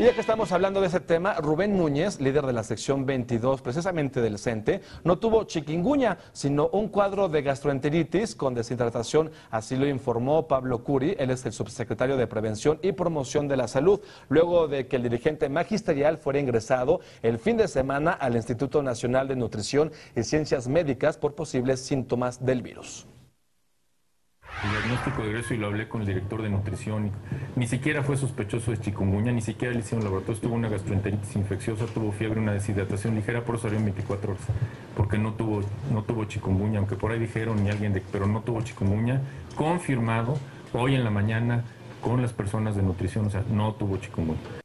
Y ya que estamos hablando de ese tema, Rubén Núñez, líder de la sección 22, precisamente del CNTE, no tuvo chikungunya, sino un cuadro de gastroenteritis con deshidratación. Así lo informó Pablo Curi, él es el subsecretario de Prevención y Promoción de la Salud, luego de que el dirigente magisterial fuera ingresado el fin de semana al Instituto Nacional de Nutrición y Ciencias Médicas por posibles síntomas del virus. El diagnóstico de egreso, y lo hablé con el director de nutrición, ni siquiera fue sospechoso de chikungunya, ni siquiera le hicieron laboratorios, tuvo una gastroenteritis infecciosa, tuvo fiebre, una deshidratación ligera, por eso salió en 24 horas, porque no tuvo chikungunya, aunque por ahí dijeron, ni alguien, pero no tuvo chikungunya, confirmado hoy en la mañana con las personas de nutrición, o sea, no tuvo chikungunya.